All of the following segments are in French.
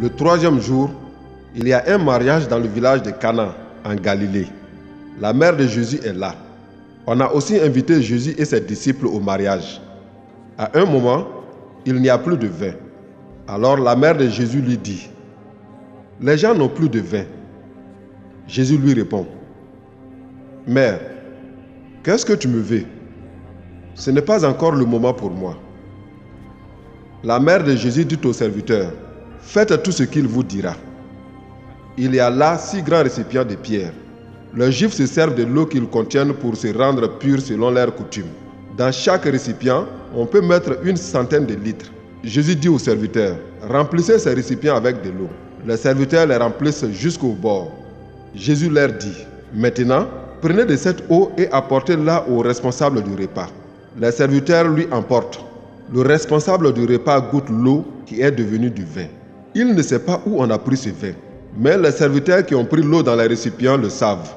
Le troisième jour, il y a un mariage dans le village de Cana, en Galilée. La mère de Jésus est là. On a aussi invité Jésus et ses disciples au mariage. À un moment, il n'y a plus de vin. Alors la mère de Jésus lui dit, « Les gens n'ont plus de vin. » Jésus lui répond, « Mère, qu'est-ce que tu me veux? Ce n'est pas encore le moment pour moi. » La mère de Jésus dit au serviteur, « Faites tout ce qu'il vous dira. » Il y a là 6 grands récipients de pierre. Les Juifs se servent de l'eau qu'ils contiennent pour se rendre purs selon leur coutume. Dans chaque récipient, on peut mettre 100 de litres. Jésus dit aux serviteurs, remplissez ces récipients avec de l'eau. Les serviteurs les remplissent jusqu'au bord. Jésus leur dit, maintenant, prenez de cette eau et apportez-la au responsable du repas. Les serviteurs lui emportent. Le responsable du repas goûte l'eau qui est devenue du vin. Il ne sait pas où on a pris ce vin. Mais les serviteurs qui ont pris l'eau dans les récipients le savent.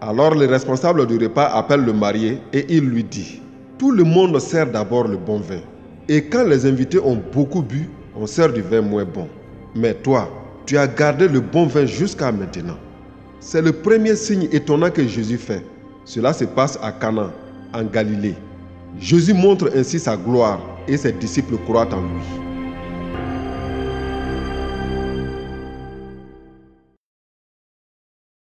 Alors le responsable du repas appelle le marié et il lui dit, « Tout le monde sert d'abord le bon vin. Et quand les invités ont beaucoup bu, on sert du vin moins bon. Mais toi, tu as gardé le bon vin jusqu'à maintenant. » C'est le premier signe étonnant que Jésus fait. Cela se passe à Cana, en Galilée. Jésus montre ainsi sa gloire et ses disciples croient en lui.